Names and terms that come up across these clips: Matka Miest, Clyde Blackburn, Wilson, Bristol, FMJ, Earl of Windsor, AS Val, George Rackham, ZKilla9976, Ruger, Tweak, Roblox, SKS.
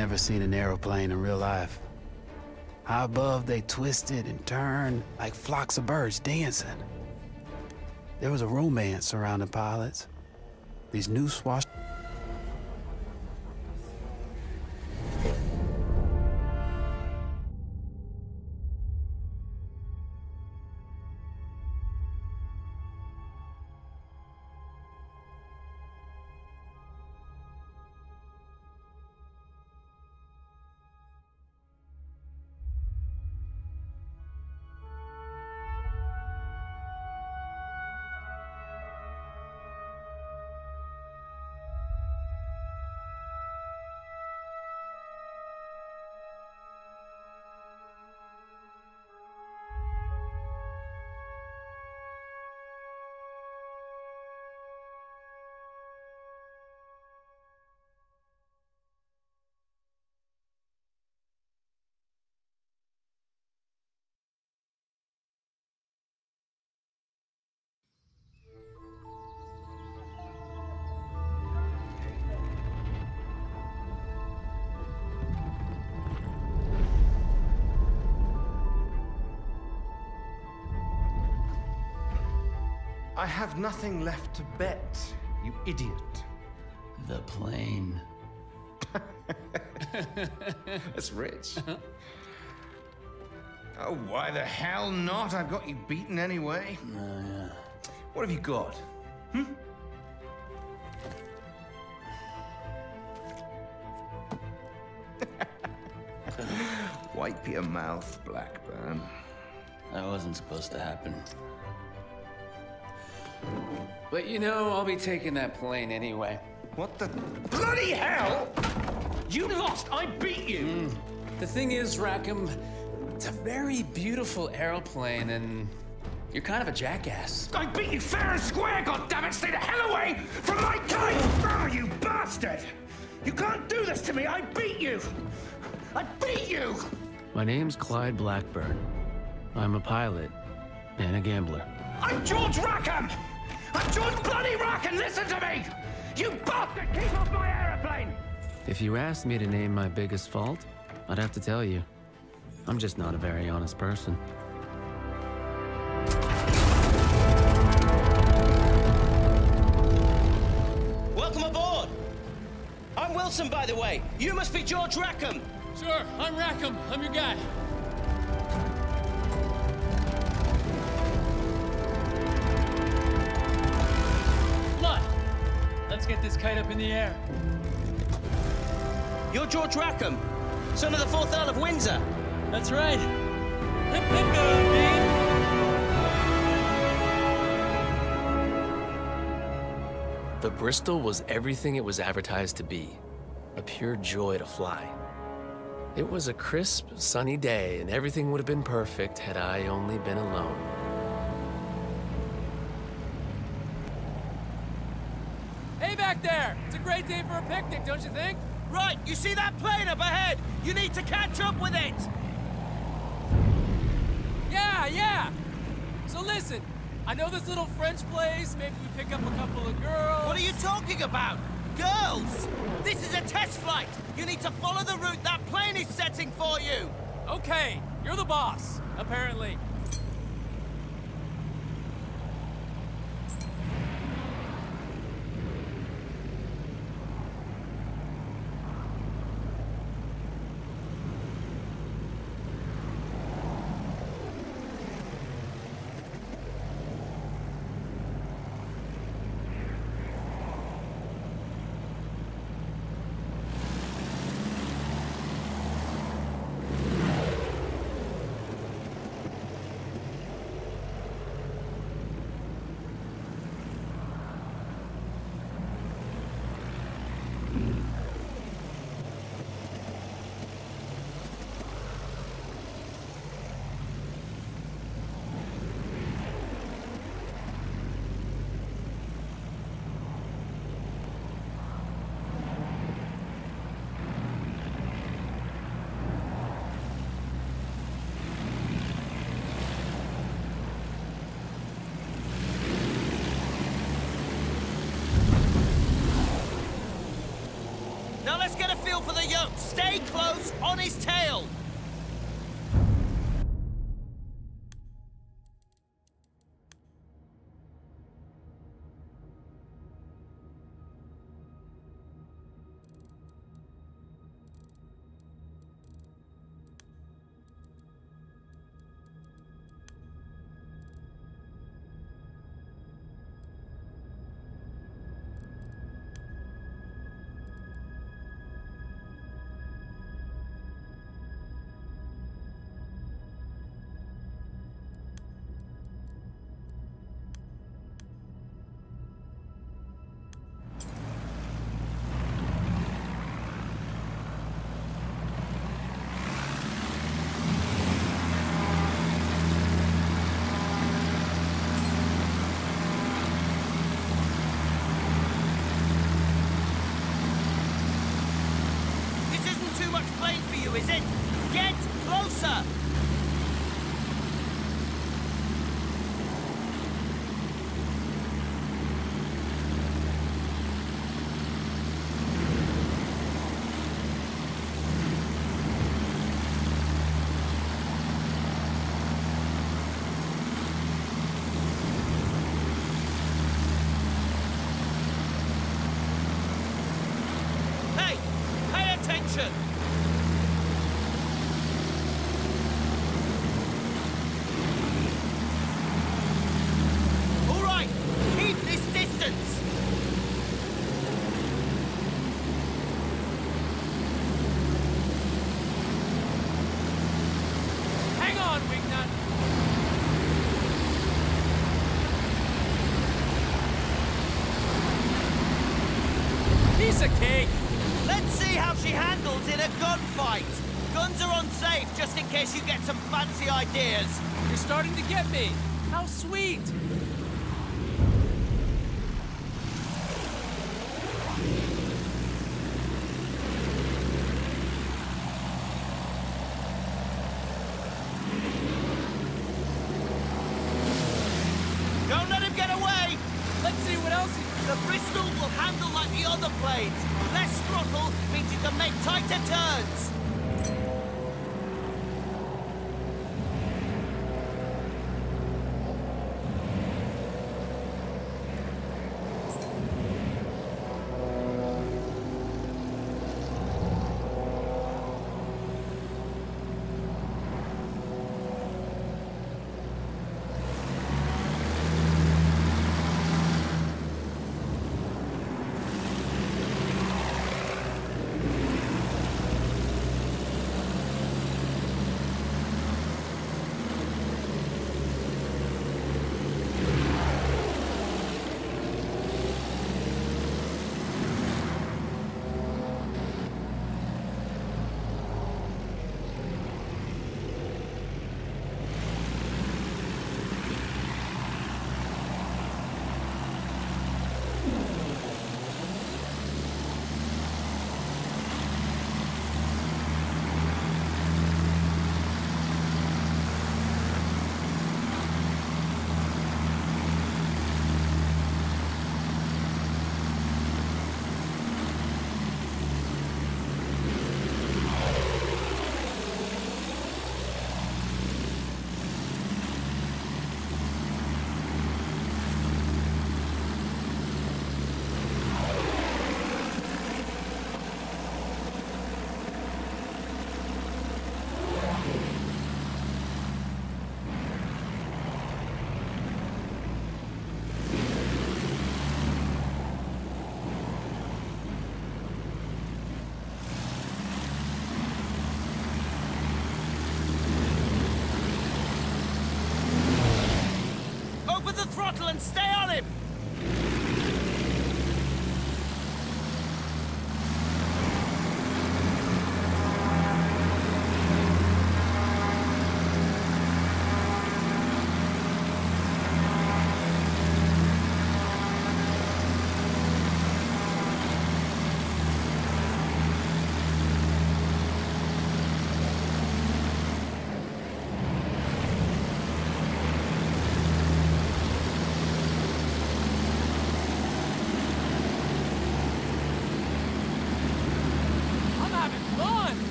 never seen an aeroplane in real life. High above, they twisted and turned like flocks of birds dancing. There was a romance surrounding pilots. These new I have nothing left to bet, you idiot. The plane. That's rich. Oh, why the hell not? I've got you beaten anyway. Yeah. What have you got? Hmm? Wipe your mouth, Blackburn. That wasn't supposed to happen. But you know, I'll be taking that plane anyway. What the bloody hell? You lost, I beat you! The thing is, Rackham, it's a very beautiful aeroplane and you're kind of a jackass. I beat you fair and square, goddammit! Stay the hell away from my kite! Oh, you bastard! You can't do this to me, I beat you! I beat you! My name's Clyde Blackburn. I'm a pilot and a gambler. I'm George Rackham! I'm George bloody Rackham! Listen to me! You bastard! Keep off my aeroplane! If you asked me to name my biggest fault, I'd have to tell you. I'm just not a very honest person. Welcome aboard! I'm Wilson, by the way. You must be George Rackham! Sure, I'm Rackham. I'm your guy. Get this kite up in the air. You're George Rackham, son of the 4th Earl of Windsor. That's right. Hip, hip, man. The Bristol was everything it was advertised to be, a pure joy to fly. It was a crisp, sunny day, and everything would have been perfect had I only been alone. There. It's a great day for a picnic, don't you think? Right, you see that plane up ahead? You need to catch up with it! Yeah! So listen, I know this little French place, maybe we pick up a couple of girls... What are you talking about? Girls! This is a test flight! You need to follow the route that plane is setting for you! Okay, you're the boss, apparently. Stay close on his tail! Is it? Get closer! Hey! Pay attention! Piece of cake. Let's see how she handles in a gunfight. Guns are unsafe, just in case you get some fancy ideas. You're starting to get me. How sweet. Don't let him get away! Let's see what else he... The Bristol will handle like the other planes. Less throttle means you can make tighter turns.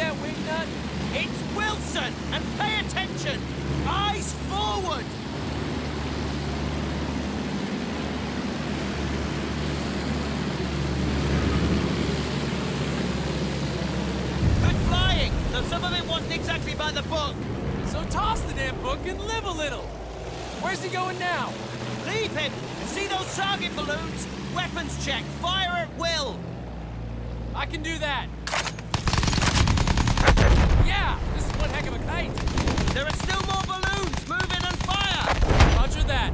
there, wingnut. It's Wilson, and pay attention. Eyes forward. Good flying, though some of it wasn't exactly by the book. So toss the damn book and live a little. Where's he going now? Leave him. See those target balloons? Weapons check. Fire at will. I can do that. Yeah, this is one heck of a kite. There are still more balloons. Move in and fire. Roger that.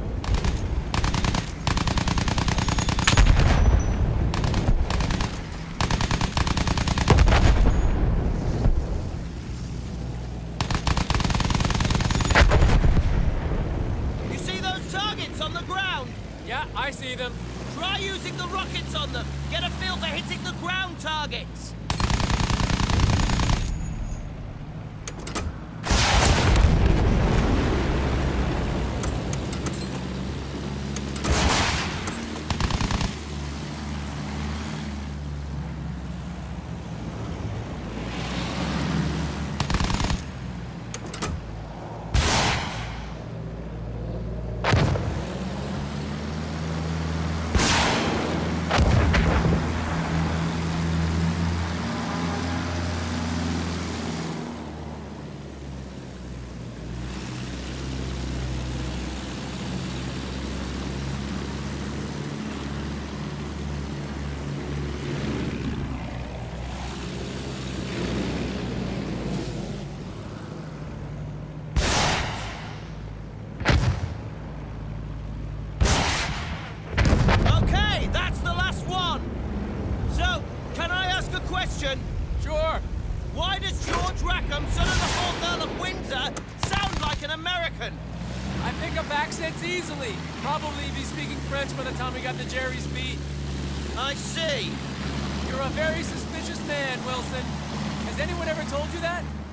You see those targets on the ground? Yeah, I see them. Try using the rockets on them. Get a feel for hitting the ground targets. Sure. Why does George Rackham, son of the 4th Earl of Windsor, sound like an American? I pick up accents easily. Probably be speaking French by the time we got the Jerry's beat. I see. You're a very suspicious man, Wilson. Has anyone ever told you that?